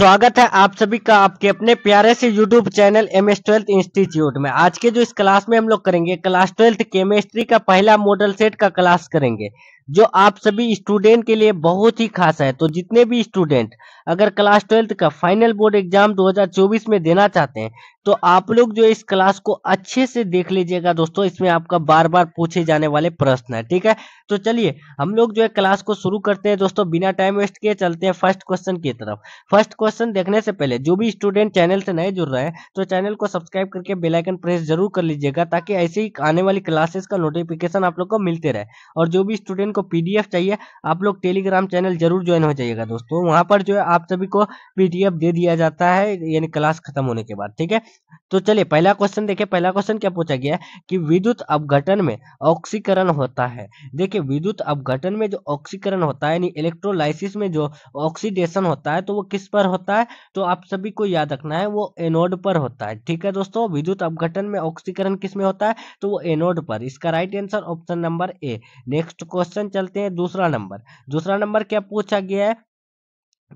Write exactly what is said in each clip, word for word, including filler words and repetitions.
स्वागत है आप सभी का आपके अपने प्यारे से YouTube channel M S twelfth institute में। आज के जो इस क्लास में हम लोग करेंगे क्लास ट्वेल्थ केमिस्ट्री का पहला मॉडल सेट का क्लास करेंगे, जो आप सभी स्टूडेंट के लिए बहुत ही खास है। तो जितने भी स्टूडेंट अगर क्लास ट्वेल्थ का फाइनल बोर्ड एग्जाम दो हज़ार चौबीस में देना चाहते हैं तो आप लोग जो इस क्लास को अच्छे से देख लीजिएगा दोस्तों, इसमें आपका बार बार पूछे जाने वाले प्रश्न है। ठीक है, तो चलिए हम लोग जो है क्लास को शुरू करते हैं दोस्तों, बिना टाइम वेस्ट किए चलते हैं फर्स्ट क्वेश्चन की तरफ। फर्स्ट क्वेश्चन देखने से पहले जो भी स्टूडेंट चैनल से नए जुड़ रहे हैं तो चैनल को सब्सक्राइब करके बेल आइकन प्रेस जरूर कर लीजिएगा, ताकि ऐसे ही आने वाली क्लासेस का नोटिफिकेशन आप लोग को मिलते रहे। और जो भी स्टूडेंट को पीडीएफ चाहिए आप लोग टेलीग्राम चैनल जरूर ज्वाइन हो जाइएगा दोस्तों, वहां पर जो है आप सभी को पीडीएफ दे दिया जाता है, यानी क्लास खत्म होने के बाद। ठीक है, तो चलिए पहला क्वेश्चन देखिए। पहला क्वेश्चन क्या पूछा गया है कि विद्युत अपघटन में ऑक्सीकरण होता है। देखिए विद्युत अपघटन में जो ऑक्सीकरण होता है यानी इलेक्ट्रोलाइसिस में जो ऑक्सीडेशन होता है, तो वो किस पर होता है? तो आप सभी को याद रखना है वो एनोड पर होता है। ठीक है दोस्तों, विद्युत अपघटन में ऑक्सीकरण किस में होता है? तो वो एनोड पर। इसका right answer option number A. Next question चलते हैं दूसरा नंबर। दूसरा नंबर क्या पूछा गया है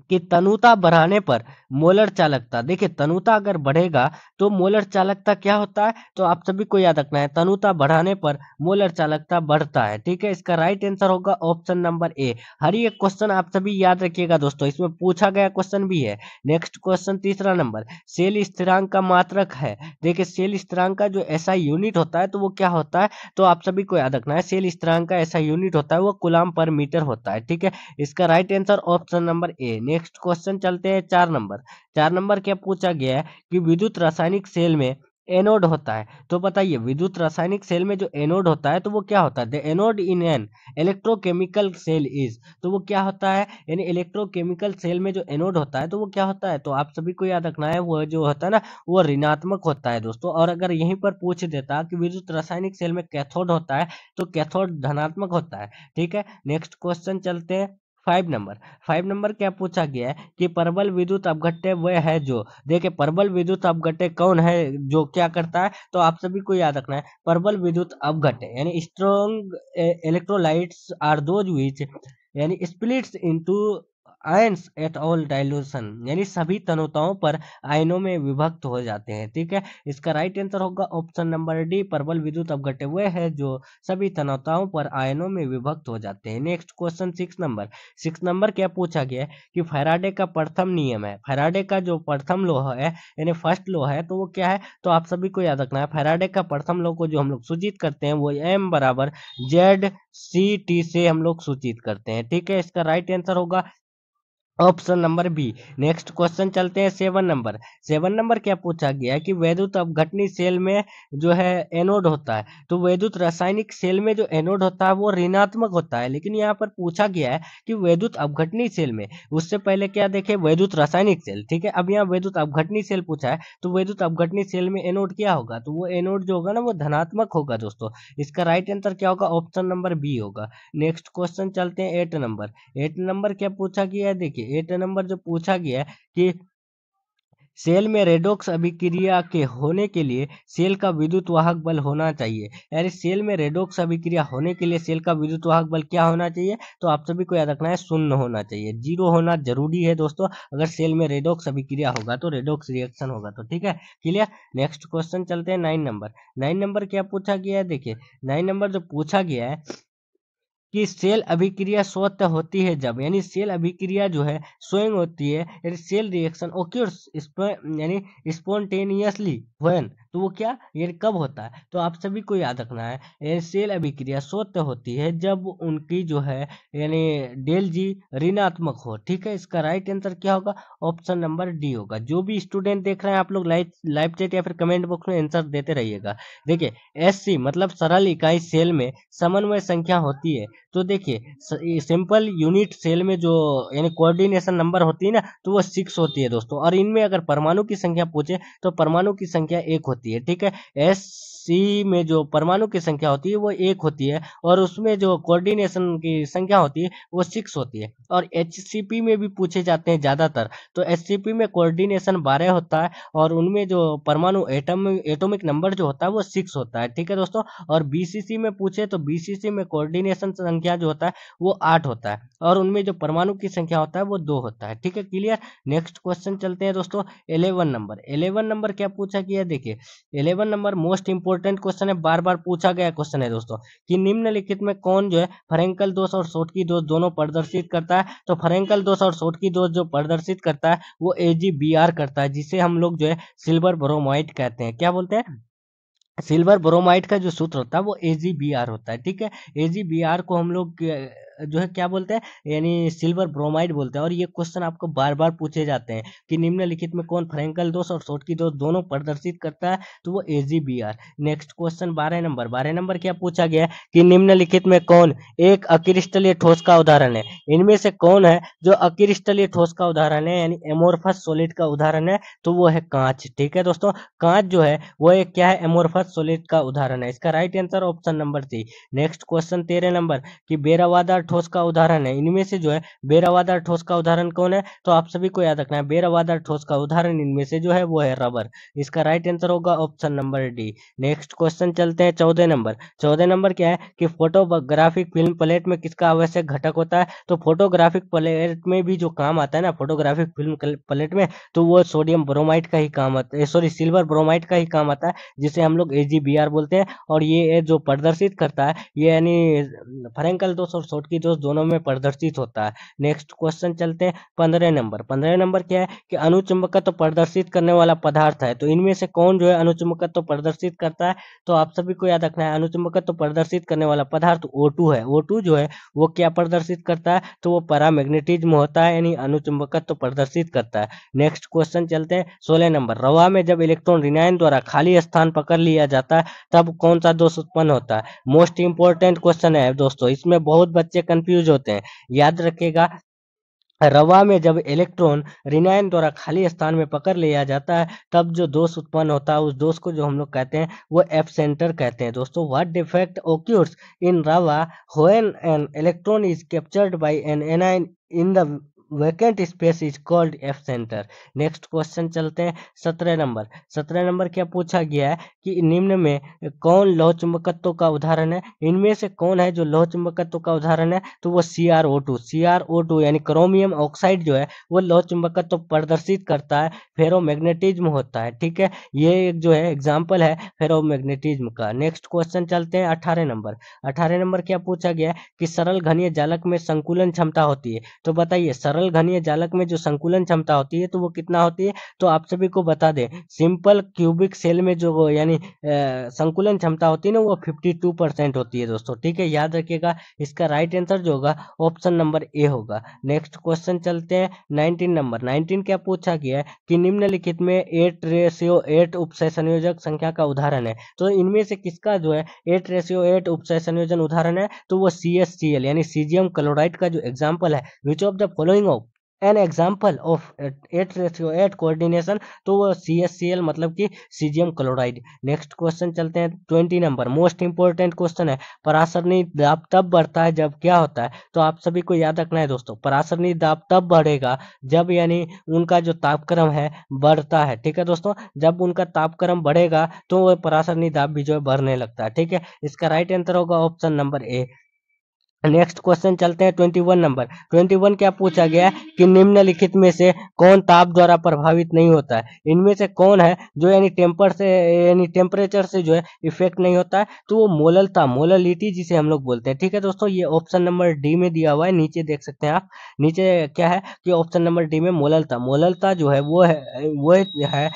कि तनुता बढ़ाने पर मोलर चालकता। देखिए तनुता अगर बढ़ेगा तो मोलर चालकता क्या होता है? तो आप सभी को याद रखना है तनुता बढ़ाने पर मोलर चालकता बढ़ता है। ठीक है, इसका राइट आंसर होगा ऑप्शन नंबर ए। हर एक क्वेश्चन आप सभी याद रखिएगा दोस्तों, इसमें पूछा गया क्वेश्चन भी है। नेक्स्ट क्वेश्चन तीसरा नंबर, सेल स्थिरांक का मात्रक है। देखिये सेल स्थिरांक का जो ऐसा यूनिट होता है तो वो क्या होता है? तो आप सभी को याद रखना है सेल स्थिरांक का ऐसा यूनिट होता है वो कूलम पर मीटर होता है। ठीक है, इसका right answer option number A. Next question चलते हैं चार नंबर। चार नंबर क्या पूछा गया है कि विद्युत रासायनिक सेल में एनोड होता है। तो बताइए विद्युत रासायनिक सेल में जो एनोड होता है तो वो क्या होता है? The anode in an electrochemical cell is. तो वो क्या होता है? यानी इलेक्ट्रोकेमिकल सेल में जो एनोड होता है तो वो क्या होता है? तो आप सभी को याद रखना है वो जो होता है ना वो ऋणात्मक होता है दोस्तों। और अगर यहीं पर पूछ देता कि विद्युत रासायनिक सेल में कैथोड होता है तो कैथोड धनात्मक होता है। ठीक है, नेक्स्ट क्वेश्चन चलते हैं फाइव नंबर। फाइव नंबर क्या पूछा गया है कि प्रबल विद्युत अपघट्य वह है जो। देखिए प्रबल विद्युत अपघट्य कौन है जो क्या करता है? तो आप सभी को याद रखना है प्रबल विद्युत अपघट्य यानी strong electrolytes are those which यानी splits into ions at all dilution यानी सभी तनुताओं पर आयनों में विभक्त हो जाते हैं। ठीक है, इसका राइट आंसर होगा ऑप्शन नंबर डी। प्रबल विद्युत अपघट्य वह है जो सभी तनुताओं पर आयनों में विभक्त हो जाते हैं। Next question six number. Six number क्या पूछा गया है कि फैराडे का प्रथम नियम है। फैराडे का जो प्रथम लॉ है यानी फर्स्ट लॉ है तो वो क्या है? तो आप सभी को याद रखना है फैराडे का प्रथम लॉ को जो हम लोग सूचित करते हैं वो एम बराबर जेड सी टी से हम लोग सूचित करते हैं। ठीक है, इसका राइट आंसर होगा option number B. Next question चलते हैं सेवन नंबर। सेवन नंबर क्या पूछा गया है कि वैद्युत अपघटनी सेल में जो है एनोड होता है। तो वैद्युत रासायनिक सेल में जो एनोड होता है वो ऋणात्मक होता है, लेकिन यहाँ पर पूछा गया है कि वैद्युत अपघटनी सेल में। उससे पहले क्या देखे वैद्युत रासायनिक सेल। ठीक है, अब यहाँ वैद्युत अपघटनी सेल पूछा है तो वैद्युत अपघटनी सेल में एनोड क्या होगा? तो वो एनोड जो होगा ना वो धनात्मक होगा दोस्तों। इसका राइट आंसर क्या होगा? ऑप्शन नंबर बी होगा। नेक्स्ट क्वेश्चन चलते हैं एट नंबर। एट नंबर क्या पूछा गया है? देखिए एट नंबर जो पूछा गया है कि सेल में रेडॉक्स अभिक्रिया के होने के लिए सेल का विद्युत वाहक बल होना चाहिए। यानी सेल में रेडॉक्स अभिक्रिया होने के लिए सेल का विद्युत वाहक बल क्या होना चाहिए? तो आप सभी को याद रखना है शून्य होना चाहिए, जीरो होना जरूरी है दोस्तों। अगर सेल में रेडॉक्स अभिक्रिया होगा तो रेडॉक्स रिएक्शन होगा। तो ठीक है, क्लियर। नेक्स्ट क्वेश्चन चलते हैं नाइन नंबर। नाइन नंबर क्या पूछा गया है? देखिए नाइन नंबर जो पूछा गया है कि सेल अभिक्रिया स्वतः होती है जब, यानी सेल अभिक्रिया जो है स्वयं होती है यानी सेल रिएक्शन ओक्योर्स यानी स्पॉन्टेनियसली व्हेन। तो वो क्या ये कब होता है? तो आप सभी को याद रखना है यानी सेल अभिक्रिया स्वतः होती है जब उनकी जो है यानी डेल जी ऋणात्मक हो। ठीक है, इसका राइट आंसर क्या होगा? ऑप्शन नंबर डी होगा। जो भी स्टूडेंट देख रहे हैं आप लोग लाइव लाइव चैट या फिर कमेंट बॉक्स में आंसर देते रहिएगा। देखिए एस सी मतलब सरल इकाई सेल में समन्वय संख्या होती है। तो देखिए सिंपल यूनिट सेल में जो यानी कोऑर्डिनेशन नंबर होती है ना तो वो सिक्स होती है दोस्तों। और इनमें अगर परमाणु की संख्या पूछे तो परमाणु की संख्या एक होती है। ठीक है, एस सी में जो परमाणु की संख्या होती है वो एक होती है और उसमें जो कोऑर्डिनेशन की संख्या होती है वो सिक्स होती है। और एचसीपी में भी पूछे जाते हैं ज़्यादातर, तो एचसीपी में कोऑर्डिनेशन बारह होता है और उनमें जो परमाणु एटम एटॉमिक नंबर जो होता है वो सिक्स होता है। ठीक है दोस्तों। और बीसीसी में पूछे तो बीसीसी में कोऑर्डिनेशन संख्या जो होता है वो आठ होता है और उनमें जो परमाणु की संख्या होता है वो दो होता है। ठीक है, क्लियर। नेक्स्ट क्वेश्चन चलते हैं दोस्तों, इलेवन नंबर। इलेवन नंबर क्या पूछा गया, देखिए eleven number most important question है, बार बार पूछा गया क्वेश्चन है दोस्तों कि निम्नलिखित में कौन जो है फ्रेंकल दोष और शॉटकी दोष दोनों प्रदर्शित करता है। तो फ्रेंकल दोष और शॉटकी दोष जो प्रदर्शित करता है वो एजीबीआर करता है, जिसे हम लोग जो है सिल्वर ब्रोमाइड कहते हैं। क्या बोलते हैं? सिल्वर ब्रोमाइड का जो सूत्र होता है वो एजीबीआर होता है। ठीक है, एजीबीआर को हम लोग जो है क्या बोलते हैं, यानी सिल्वर ब्रोमाइड बोलते हैं। और ये क्वेश्चन आपको बार बार पूछे जाते हैं कि निम्नलिखित में कौन फ्रेंकल दोष और शॉटकी दोष दोनों प्रदर्शित करता है, तो वो एजीबीआर। नेक्स्ट क्वेश्चन बारह नंबर। बारह नंबर क्या पूछा गया कि निम्नलिखित में कौन एक अक्रिस्टलीय ठोस का उदाहरण है। इनमें से कौन है जो अक्रिस्टलीय ठोस का उदाहरण है, यानी एमोर्फस सॉलिड का उदाहरण है, तो वो है कांच। ठीक है दोस्तों, कांच जो है वो एक क्या है, एमोर्फस सॉलिड का उदाहरण है। इसका right answer option number three. Next question तेरह नंबर की बेरावादार ठोस का उदाहरण है। इनमें से जो है बेरावादार ठोस का उदाहरण कौन है, तो आप सभी को याद रखना है बेरावादार ठोस का उदाहरण इनमें से जो है वो है रबर। इसका राइट आंसर होगा option number D. Next question चलते हैं चौदह नंबर। चौदह नंबर क्या है कि फोटोग्राफिक फिल्म प्लेट में किसका आवश्यक घटक होता है। तो फोटोग्राफिक प्लेट में भी जो काम आता है ना, फोटोग्राफिक फिल्म प्लेट में, तो वो सोडियम ब्रोमाइड का ही काम आता है, सॉरी सिल्वर ब्रोमाइड का ही काम आता है, जिसे हम लोग एजीबीआर बोलते हैं। और ये जो प्रदर्शित करता है ये यानी फ्रेंकल दोष और शॉटकी दोष दोनों में प्रदर्शित होता है। नेक्स्ट क्वेश्चन चलते हैं पंद्रह नंबर। पंद्रह नंबर क्या है कि अनुचुंबकत्व प्रदर्शित करने वाला पदार्थ है। तो इनमें से कौन जो है अनुचुंबकत्व प्रदर्शित करता है, तो आप सभी को याद रखना है अनुचुंबकत्व प्रदर्शित करने वाला पदार्थ ओ टू है। ओ टू जो है वो क्या प्रदर्शित करता है, तो वो पैरामैग्नेटिज्म होता है, यानी अनुचुंबकत्व प्रदर्शित करता है। नेक्स्ट क्वेश्चन चलते हैं सोलह नंबर। रवा में जब इलेक्ट्रॉन ऋणायन द्वारा खाली स्थान पकड़ लिया जाता है तब कौन सा दोष उत्पन्न होता है। मोस्ट इंपोर्टेंट क्वेश्चन है दोस्तों, इसमें बहुत बच्चे कंफ्यूज होते हैं, याद रखिएगा। रवा में जब इलेक्ट्रॉन ऋणायन द्वारा खाली स्थान में पकड़ लिया जाता है तब जो दोष उत्पन्न होता है उस दोष को जो हम लोग कहते हैं वो एब्सेंटर कहते हैं दोस्तों। व्हाट डिफेक्ट ओक्यूर्स इन रवा when an electron is captured by an anion in the vacant space is called एब्सेंटर। Next question चलते हैं सत्रह नंबर। सत्रह नंबर क्या पूछा गया है कि निम्न में कौन लौह चुंबकत्व का उदाहरण है। इनमें से कौन है जो लौह चुंबकत्व का उदाहरण है, तो वो C R O two. C R O two यानी क्रोमियम ऑक्साइड जो है वो लौह चुंबकत्व प्रदर्शित करता है, फेरोमैग्नेटिज्म होता है। ठीक है, ये एक जो है एग्जाम्पल है फेरोमैग्नेटिज्म का। नेक्स्ट क्वेश्चन चलते हैं अठारह नंबर। अठारह नंबर क्या पूछा गया है कि सरल घनीय जालक में संकुलन क्षमता होती है। तो बताइए सरल घनीय जालक में जो संकुलन क्षमता होती है तो वो कितना होती है, तो आप सभी को बता दें सिंपल क्यूबिक सेल में जो यानी संकुलन क्षमता होती है ना वो बावन परसेंट होती है दोस्तों। ठीक है, याद रखिएगा। इसका राइट आंसर जो होगा ऑप्शन नंबर ए होगा। नेक्स्ट क्वेश्चन चलते हैं उन्नीस नंबर। उन्नीस क्या पूछा गया है कि निम्नलिखित में एट रेशियो एट उपसय संयोजक संख्या का उदाहरण है। तो इनमें से किसका जो है एट रेशियो एट उपसय संयोजन उदाहरण है, तो वो सी एस सी एल यानी सीजियम क्लोराइड का जो एग्जाम्पल है। Which of the following an example of eight ratio eight coordination, तो वो सी एस सी एल मतलब कि सीजियम क्लोराइड। नेक्स्ट क्वेश्चन चलते हैं बीस नंबर। मोस्ट इंपोर्टेंट क्वेश्चन है, परासरणी दाब तब बढ़ता है जब क्या होता है। तो आप सभी को याद रखना है दोस्तों, परासरणी दाब तब बढ़ेगा जब यानी उनका जो तापक्रम है बढ़ता है। ठीक है दोस्तों, जब उनका तापक्रम बढ़ेगा तो वह परासरणी दाब भी जो है बढ़ने लगता है। ठीक है, इसका राइट आंसर होगा option number A. Next question चलते हैं इक्कीस नंबर। इक्कीस क्या पूछा गया है कि निम्नलिखित में से कौन ताप द्वारा प्रभावित नहीं होता है। इनमें से कौन है जो यानी टेम्पर से यानी टेम्परेचर से जो है इफेक्ट नहीं होता है, तो वो मोललता मोललिटी जिसे हम लोग बोलते हैं। ठीक है दोस्तों, ये ऑप्शन नंबर डी में दिया हुआ है, नीचे देख सकते हैं आप। नीचे क्या है कि ऑप्शन नंबर डी में मोललता मोललता जो है वो है वो है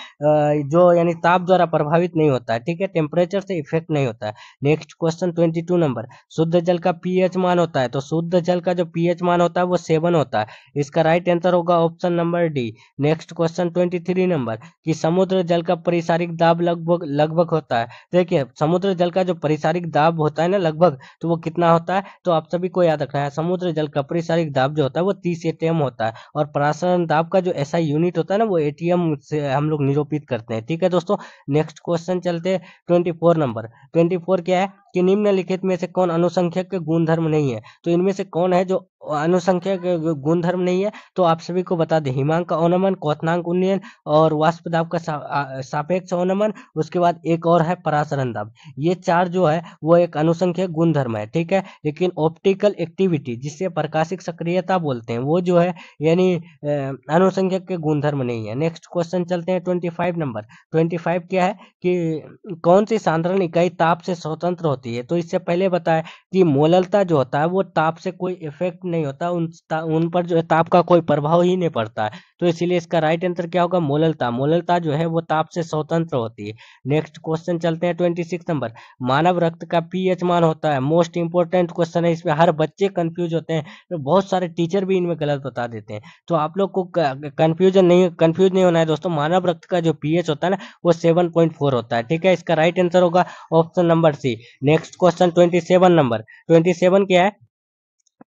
जो यानी ताप द्वारा प्रभावित नहीं होता है। ठीक है, टेम्परेचर से इफेक्ट नहीं होता है। नेक्स्ट क्वेश्चन बाईस नंबर। शुद्ध जल का पीएच मान मान होता है, तो शुद्ध जल का जो पीएच मान होता है वो सेवन होता है। इसका राइट आंसर होगा option number D. Next question twenty three number कि समुद्र जल का परिसारिक दाब लगभग लगभग होता है। देखिए समुद्र जल का जो परिसारिक दाब होता है ना लगभग, तो वो कितना होता है, तो आप सभी को याद रखना है समुद्र जल का परिसारिक दाब जो होता है वो तीस एटीएम होता है, और परासरण दाब का जो ऐसा यूनिट होता है ना वो एटीएम से हम लोग निरूपित करते हैं। ठीक है दोस्तों, नेक्स्ट क्वेश्चन चलते हैं twenty four number. Twenty four क्या है कि निम्नलिखित में से कौन अनुसंख्यक के गुणधर्म नहीं है, तो इनमें से कौन है जो अनुसंख्यक गुणधर्म नहीं है, तो आप सभी को बता दें हिमांक का अवनमन, क्वथनांक उन्नयन और वाष्प दाब का सापेक्ष अवनमन, उसके बाद एक और है परासरण दाब। ये चार जो है वो एक अनुसंख्यक गुणधर्म है। ठीक है, लेकिन ऑप्टिकल एक्टिविटी जिससे प्रकाशिक सक्रियता बोलते हैं वो जो है यानी अनुसंख्यक के गुणधर्म नहीं है। नेक्स्ट क्वेश्चन चलते हैं twenty five number. Twenty five क्या है कि कौन सी सांद्रण इकाई ताप से स्वतंत्र होती है, तो इससे पहले बताया कि मोललता जो होता है वो ताप से कोई इफेक्ट नहीं होता, उन उन पर जो है ताप का कोई प्रभाव ही नहीं पड़ता है, तो इसलिए इसका राइट आंसर क्या होगा मोललता। मोललता जो है वो ताप से स्वतंत्र होती है। नेक्स्ट क्वेश्चन चलते हैं ट्वेंटी सिक्स नंबर। मानव रक्त का पीएच मान होता है, मोस्ट इंपोर्टेंट क्वेश्चन है, इसमें हर बच्चे कंफ्यूज होते हैं, तो बहुत सारे टीचर भी इनमें गलत बता देते हैं, तो आप लोग को कंफ्यूजन नहीं कंफ्यूज नहीं होना है दोस्तों। मानव रक्त का जो पीएच होता है ना वो सेवन पॉइंट फोर होता है। ठीक है, इसका राइट आंसर होगा option number C. Next question twenty seven number. Twenty seven क्या है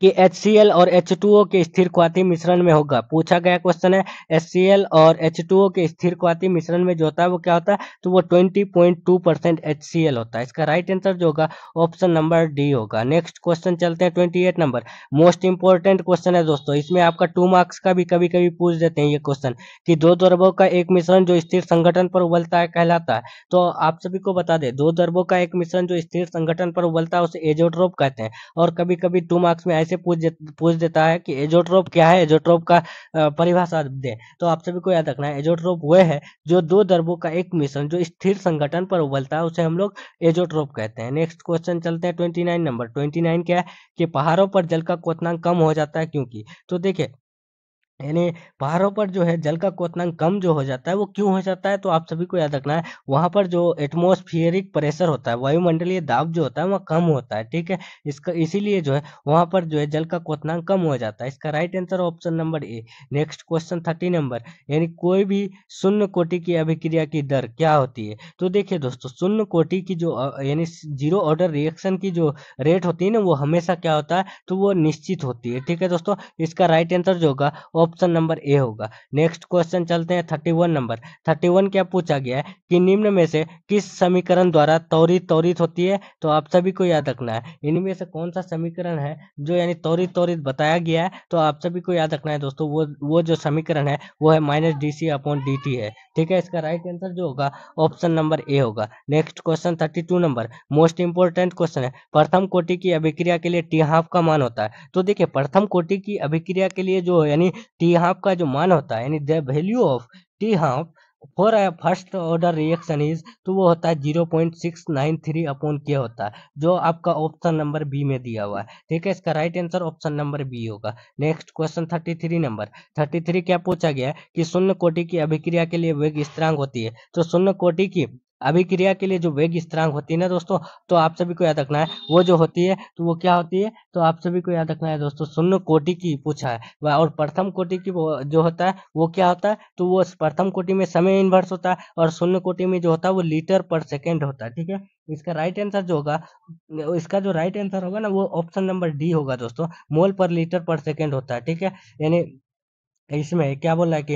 कि HCl और H टू O के स्थिर क्वाती मिश्रण में होगा, पूछा गया क्वेश्चन है। HCl और H टू O के स्थिर क्वाती मिश्रण में जो होता है वो क्या होता है, तो वो बीस पॉइंट दो परसेंट HCl होता है। इसका राइट आंसर जो होगा ऑप्शन नंबर डी होगा। नेक्स्ट क्वेश्चन चलते हैं अट्ठाईस नंबर। मोस्ट इंपोर्टेंट क्वेश्चन है दोस्तों, इसमें आपका टू मार्क्स का भी कभी कभी पूछ देते हैं ये क्वेश्चन कि दो द्रव्यों का एक मिश्रण जो स्थिर संगठन पर उबलता है कहलाता है, तो आप सभी को बता दें दो द्रव्यों का एक मिश्रण जो स्थिर संगठन पर उबलता है उसे एजोट्रोप कहते हैं, और कभी कभी टू मार्क्स में से पूछ पूछ देता है कि एजोट्रोप क्या है, एजोट्रोप का परिभाषा दें, तो आप सभी को याद रखना है एजोट्रोप वह है जो दो द्रव्यों का एक मिश्रण जो स्थिर संगठन पर उबलता है उसे हम लोग एजोट्रोप कहते हैं। नेक्स्ट क्वेश्चन चलते हैं उनतीस नंबर। उनतीस क्या है कि पहाड़ों पर जल का क्वथनांक कम हो जाता है क्योंकि, तो देखिए यानी पहाड़ों पर जो है जल का क्वथनांक कम जो हो जाता है वो क्यों हो जाता है, तो आप सभी को याद रखना है वहां पर जो एटमॉस्फेरिक प्रेशर होता है वायुमंडलीय दाब जो होता है वह कम होता है। ठीक है, इसका इसीलिए जो है वहां पर जो है जल का क्वथनांक कम हो जाता है। इसका right answer option number A. Next question thirty number यानी कोई भी शून्य कोटि की अभिक्रिया की दर क्या होती है, तो देखिये दोस्तों शून्य कोटि की जो यानी जीरो ऑर्डर रिएक्शन की जो रेट होती है ना वो हमेशा क्या होता है, तो वो निश्चित होती है। ठीक है दोस्तों, इसका राइट आंसर जो होगा ऑप्शन नंबर ए होगा। नेक्स्ट क्वेश्चन चलते हैं इकतीस नंबर। इकतीस क्या पूछा गया है कि निम्न में से किस समीकरण द्वारा त्वरित त्वरित होती है, तो आप सभी को याद रखना है इनमें से कौन सा समीकरण है जो यानी त्वरित त्वरित बताया गया है, तो आप सभी को याद रखना है दोस्तों वो वो जो समीकरण है वो है minus D C upon D T है। ठीक है, इसका राइट आंसर जो होगा ऑप्शन नंबर ए होगा। Next question thirty two number most important question है। प्रथम कोटि की अभिक्रिया के लिए टी हाफ का मान होता है, तो देखिये प्रथम कोटि की अभिक्रिया के लिए जो यानी टी हाफ का जो मान होता है यानी the value of T half for a first order reaction is, तो वो होता है zero point six nine three upon K होता है, जो आपका ऑप्शन नंबर बी में दिया हुआ है। ठीक है, इसका right answer option number B होगा। Next question thirty three number. Thirty three क्या पूछा गया है कि शून्य कोटि की अभिक्रिया के लिए वेग स्थिरांक होती है, तो शून्य कोटि की अभिक्रिया के लिए जो वेग स्थिरांक होती है ना दोस्तों, तो आप सभी को याद रखना है वो जो होती है तो वो क्या होती है, तो आप सभी को याद रखना है दोस्तों शून्य कोटि की पूछा है, और प्रथम कोटि की जो होता है वो क्या होता है, तो वो प्रथम कोटि में समय इन्वर्स होता है और शून्य कोटि में जो होता है वो लीटर पर सेकेंड होता है। ठीक है, इसका राइट आंसर जो होगा इसका जो राइट आंसर होगा ना वो ऑप्शन नंबर डी होगा दोस्तों, मोल पर लीटर पर सेकेंड होता है। ठीक है, यानी इसमें क्या बोला है कि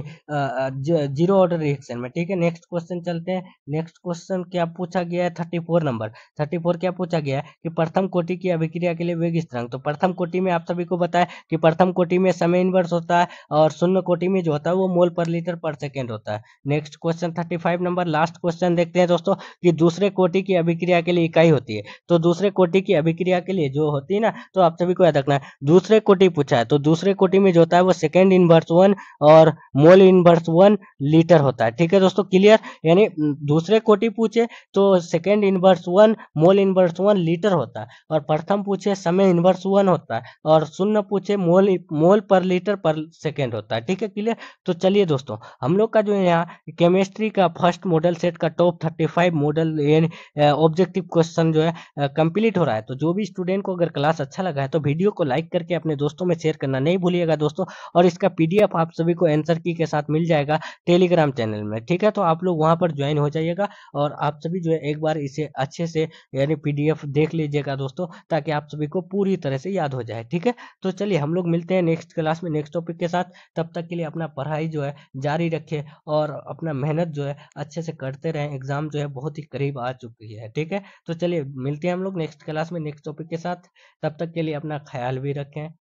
जीरो ऑर्डर रिएक्शन में। ठीक है, नेक्स्ट क्वेश्चन चलते हैं। नेक्स्ट क्वेश्चन क्या पूछा गया है thirty four number. Thirty four क्या पूछा गया है कि प्रथम कोटि की अभिक्रिया के लिए वेग स्थिरांक, तो प्रथम कोटि में आप सभी को बताया कि प्रथम कोटि में समय इन्वर्स होता है और शून्य कोटि में जो होता है वो मोल पर लीटर पर सेकेंड होता है। Next question thirty five number last question देखते हैं दोस्तों कि दूसरे कोटि की अभिक्रिया के लिए इकाई होती है, तो दूसरे कोटि की अभिक्रिया के लिए जो होती है ना, तो आप सभी को याद रखना है दूसरे कोटि पूछा है, तो दूसरे कोटि में जो होता है वो सेकेंड इन्वर्स वन और मोल इनवर्स वन लीटर होता है। ठीक है दोस्तों, क्लियर। यानी दूसरे कोटि पूछे तो second inverse one mole inverse one litre होता है, और प्रथम पूछे समय इनवर्स वन होता है, और शून्य पूछे मोल मोल पर लीटर पर सेकेंड होता है। ठीक है, क्लियर। तो चलिए दोस्तों, हम लोग का जो यहाँ केमिस्ट्री का फर्स्ट मॉडल सेट का top thirty five model objective question जो है कंप्लीट हो रहा है। तो जो भी स्टूडेंट को अगर क्लास अच्छा लगा है तो वीडियो को लाइक करके अपने दोस्तों में शेयर करना नहीं भूलिएगा दोस्तों, और इसका पीडीएफ आप सभी को आंसर की के साथ मिल जाएगा टेलीग्राम चैनल में। ठीक है, तो आप लोग वहां पर ज्वाइन हो जाइएगा, और आप सभी जो है एक बार इसे अच्छे से यानी पीडीएफ देख लीजिएगा दोस्तों, ताकि आप सभी को पूरी तरह से याद हो जाए। ठीक है, तो चलिए हम लोग मिलते हैं नेक्स्ट क्लास में नेक्स्ट टॉपिक के साथ। तब तक के लिए अपना पढ़ाई जो है जारी रखें और अपना मेहनत जो है अच्छे से करते रहें। एग्जाम जो है बहुत ही करीब आ चुकी है। ठीक है, तो चलिए मिलते हैं हम लोग नेक्स्ट क्लास में नेक्स्ट टॉपिक के साथ। तब तक के लिए अपना ख्याल भी रखें।